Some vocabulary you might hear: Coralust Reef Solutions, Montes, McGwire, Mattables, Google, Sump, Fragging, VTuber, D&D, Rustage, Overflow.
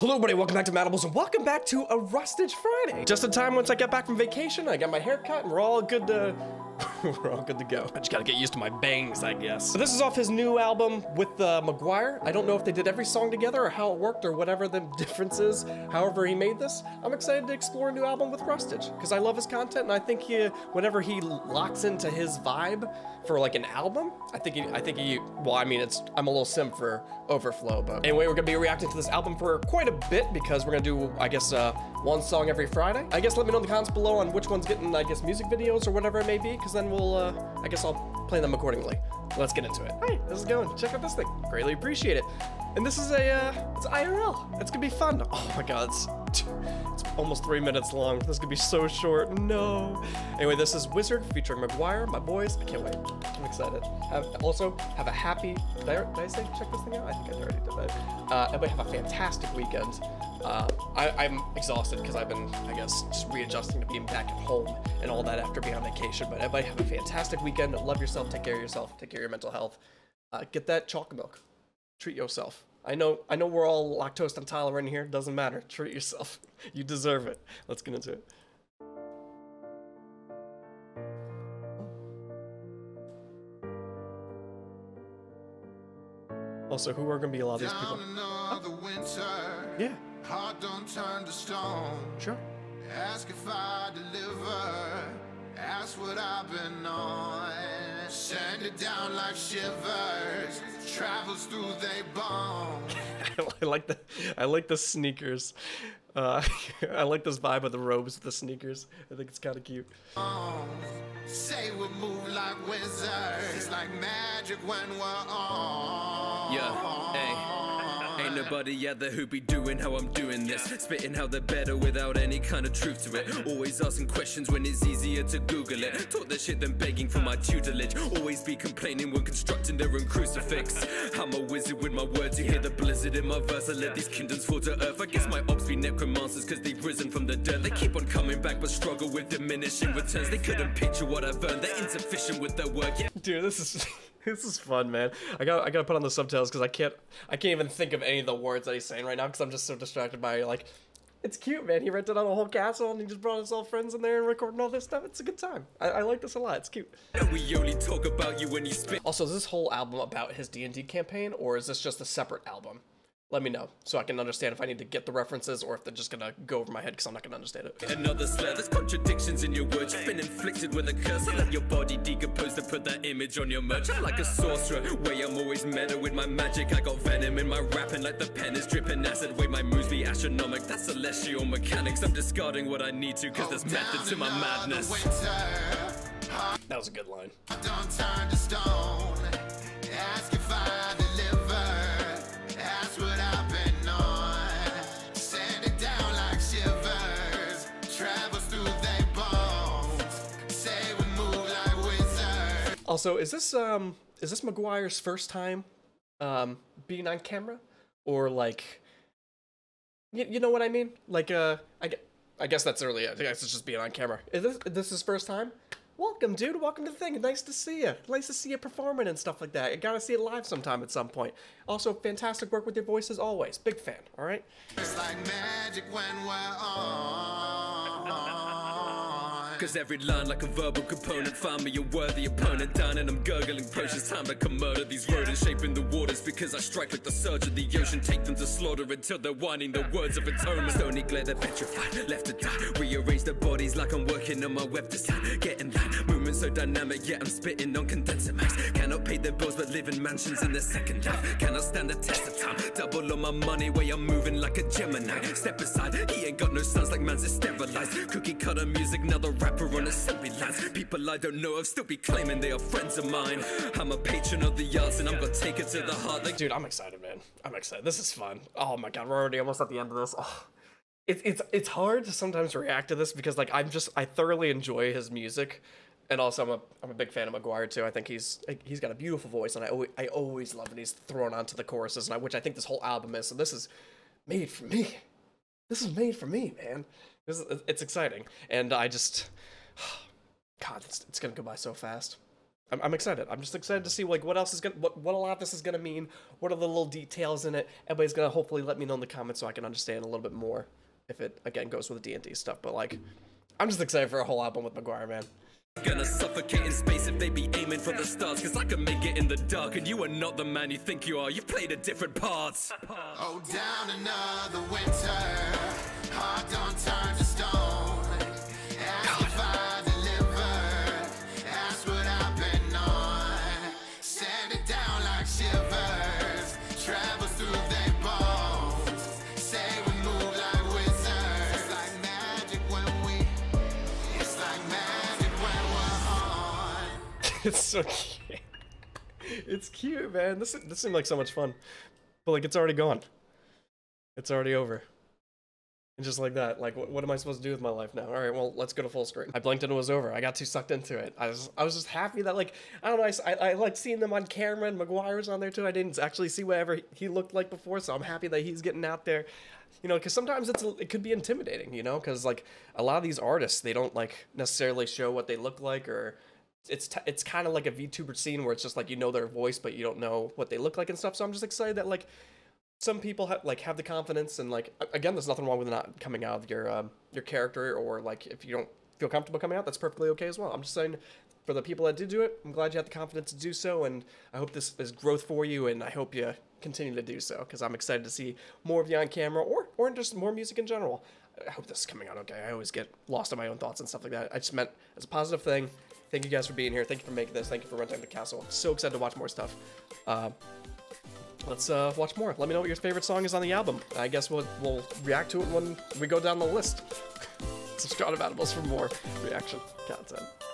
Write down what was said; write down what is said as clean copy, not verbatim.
Hello everybody, welcome back to Mattables and welcome back to a Rustage Friday. Just in time, once I get back from vacation, I got my hair cut and we're all good to go. I just gotta get used to my bangs, I guess. So this is off his new album with McGwire. I don't know if they did every song together or how it worked or whatever the difference is. However he made this, I'm excited to explore a new album with Rustage because I love his content and I think he, whenever he locks into his vibe for like an album, I'm a little simp for Overflow, but anyway, we're gonna be reacting to this album for quite a bit because we're gonna do, I guess, one song every Friday. I guess let me know in the comments below on which one's getting, I guess, music videos or whatever it may be, because then we'll, I guess I'll plan them accordingly. Let's get into it. Hey, how's it going? Check out this thing. Greatly appreciate it. And this is a, it's IRL. It's gonna be fun. Oh my God, it's almost 3 minutes long. This is gonna be so short, no. Anyway, this is Wizard featuring McGwire, my boys. I can't wait, I'm excited. Also, have a happy, did I say check this thing out? I think I already did that. Everybody have a fantastic weekend. I'm exhausted because I've been, I guess, just readjusting to being back at home and all that after being on vacation. But everybody have a fantastic weekend. Love yourself, take care of your mental health. Get that chocolate milk. Treat yourself. I know we're all lactose intolerant here. Doesn't matter. Treat yourself. You deserve it. Let's get into it. Also, who are going to be a lot of these people? Oh. Yeah. Heart don't turn to stone. Sure. Ask if I deliver. Ask what I've been on. Send it down like shivers. Travels through they bones. I like the sneakers. I like this vibe of the robes with the sneakers. I think it's kind of cute. Say we move like wizards, like magic when we're on. Yeah. Hey. Ain't nobody out there who be doing how I'm doing this. Spitting how they're better without any kind of truth to it. Always asking questions when it's easier to Google it. Taught this shit than begging for my tutelage. Always be complaining when constructing their own crucifix. I'm a wizard with my words, you hear the blizzard in my verse. I let these kingdoms fall to earth. I guess my ops be necromancers cause they've risen from the dirt. They keep on coming back but struggle with diminishing returns. They couldn't picture what I've earned, they're insufficient with their work. Yeah. Dude, this is fun, man. I gotta put on the subtitles because I can't even think of any of the words that he's saying right now because I'm just so distracted by it. Like, it's cute, man. He rented out a whole castle and he just brought his old friends in there and recording all this stuff. It's a good time. I like this a lot. It's cute. We only talk about you when you spit. Also, is this whole album about his D&D campaign or is this just a separate album? Let me know so I can understand if I need to get the references or if they're just gonna go over my head because I'm not gonna understand it. Another slur, there's contradictions in your words. You've been inflicted with a curse. I let your body decompose to put that image on your merch. I like a sorcerer, way I'm always meta with my magic. I got venom in my rapping like the pen is dripping acid. Way my moves be astronomic, that's celestial mechanics. I'm discarding what I need to because there's method to my madness. That was a good line. I don't turn to stone. Ask if I deliver. What I've been on, send it down like shivers, travels through they bones, say we move like wizards. Also, is this McGwire's first time being on camera? Or like, you know what I mean? Like, I guess that's early. I guess it's just being on camera. Is this his first time? Welcome, dude. Welcome to the thing. Nice to see you. Nice to see you performing and stuff like that. I gotta see it live sometime at some point. Also, fantastic work with your voice as always. Big fan, all right? It's like magic when we're on. Cause every line like a verbal component. Find me a worthy opponent. Down and I'm gurgling potions. Time like a murder. These rodents shaping the waters. Because I strike like the surge of the ocean. Take them to slaughter until they're whining the words of atonement. Stony glare, they're petrified. Left to die. Rearrange their bodies like I'm working on my web design. Getting that movement so dynamic, yeah, I'm spitting on condenser max. Cannot pay their bills but live in mansions in their second half. Cannot stand the test of time. Double on my money way I'm moving like a Gemini. Step aside, he ain't got no sons like man's is sterilized. Cookie cutter music, now the rapper on assembly lines. People I don't know of still be claiming they are friends of mine. I'm a patron of the arts and I'm gonna take it to the heart. Like, dude, I'm excited, man. I'm excited. This is fun. Oh my God, we're already almost at the end of this. Oh. It's hard to sometimes react to this because like I thoroughly enjoy his music, and also I'm a big fan of McGwire too. I think he's got a beautiful voice, and I always love when he's thrown onto the choruses, and which I think this whole album is. So this is made for me. This is made for me, man. It's exciting, and I just, God, it's gonna go by so fast. I'm excited. I'm just excited to see like what else is gonna, what a lot of this is gonna mean. What are the little details in it? Everybody's gonna hopefully let me know in the comments so I can understand a little bit more. If it again goes with the D&D stuff, but like, I'm just excited for a whole album with McGwire, man. Gonna suffocate in space if they be aiming for the stars, cause I can make it in the dark, and you are not the man you think you are. You've played a different part. Oh, down another winter, hard on time to stone. It's so cute. It's cute, man. This seemed like so much fun, but like it's already gone. It's already over. And just like that, like what am I supposed to do with my life now? All right, well, let's go to full screen. I blinked and it was over. I got too sucked into it. I was just happy that like, I don't know, I like seeing them on camera, and McGwire was on there too. I didn't actually see whatever he looked like before, so I'm happy that he's getting out there. You know, because sometimes it could be intimidating, you know, because like a lot of these artists, they don't like necessarily show what they look like, or it's kind of like a VTuber scene where it's just like, you know their voice, but you don't know what they look like and stuff. So I'm just excited that like some people have the confidence, and like, again, there's nothing wrong with not coming out of your character, or like if you don't feel comfortable coming out, that's perfectly okay as well. I'm just saying for the people that did do it, I'm glad you had the confidence to do so, and I hope this is growth for you, and I hope you continue to do so, because I'm excited to see more of you on camera, or just more music in general. I hope this is coming out okay. I always get lost in my own thoughts and stuff like that. I just meant as a positive thing. Thank you guys for being here. Thank you for making this. Thank you for renting the castle. I'm so excited to watch more stuff. Let's watch more. Let me know what your favorite song is on the album. I guess we'll react to it when we go down the list. Subscribe to Mattables for more reaction content.